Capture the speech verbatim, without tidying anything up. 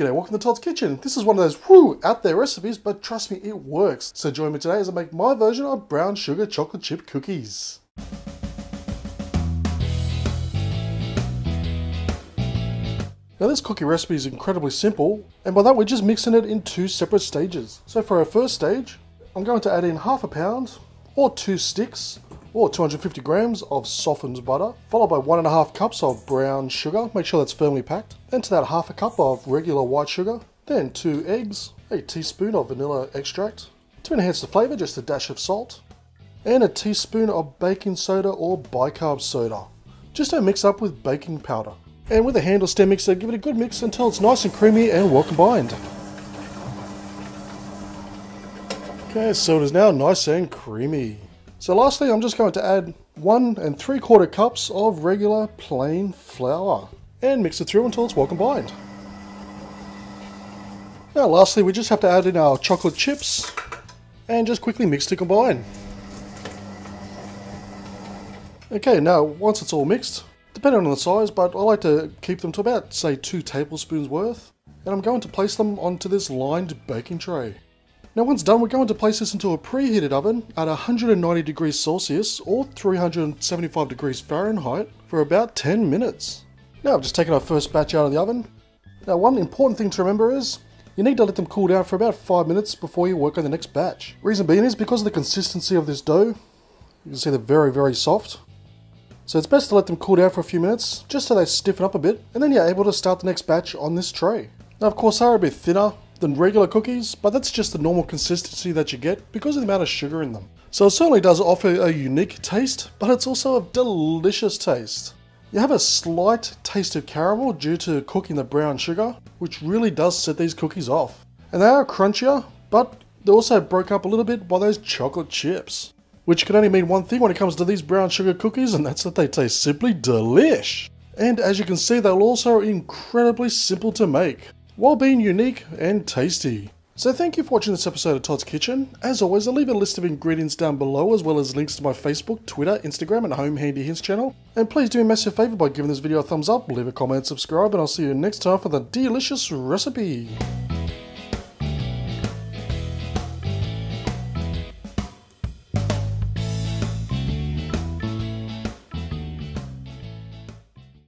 G'day, welcome to Todd's Kitchen. This is one of those woo out there recipes, but trust me, it works. So join me today as I make my version of brown sugar chocolate chip cookies. Now this cookie recipe is incredibly simple, and by that we're just mixing it in two separate stages. So for our first stage, I'm going to add in half a pound or two sticks or two hundred fifty grams of softened butter, followed by one and a half cups of brown sugar, make sure that's firmly packed, then to that half a cup of regular white sugar, then two eggs, a teaspoon of vanilla extract, to enhance the flavour just a dash of salt, and a teaspoon of baking soda or bicarb soda. Just don't mix up with baking powder. And with a hand or stem mixer, give it a good mix until it's nice and creamy and well combined. Okay, so it is now nice and creamy. So lastly, I'm just going to add one and three quarter cups of regular plain flour and mix it through until it's well combined. Now lastly, we just have to add in our chocolate chips and just quickly mix to combine. Okay, now once it's all mixed, depending on the size, but I like to keep them to about, say, two tablespoons worth, and I'm going to place them onto this lined baking tray. Now once done, we're going to place this into a preheated oven at one hundred ninety degrees Celsius or three hundred seventy-five degrees Fahrenheit for about ten minutes. Now I've just taken our first batch out of the oven. Now one important thing to remember is you need to let them cool down for about five minutes before you work on the next batch. Reason being is because of the consistency of this dough, you can see they're very very soft. So it's best to let them cool down for a few minutes just so they stiffen up a bit, and then you're able to start the next batch on this tray. Now of course they are a bit thinner than regular cookies, but that's just the normal consistency that you get because of the amount of sugar in them. So it certainly does offer a unique taste, but it's also a delicious taste. You have a slight taste of caramel due to cooking the brown sugar, which really does set these cookies off. And they are crunchier, but they're also broke up a little bit by those chocolate chips, which can only mean one thing when it comes to these brown sugar cookies, and that's that they taste simply delish. And as you can see, they're also incredibly simple to make, while being unique and tasty. So thank you for watching this episode of Todd's Kitchen. As always, I'll leave a list of ingredients down below, as well as links to my Facebook, Twitter, Instagram and Home Handy Hints channel. And please do me a massive favour by giving this video a thumbs up, leave a comment, subscribe, and I'll see you next time for the delicious recipe.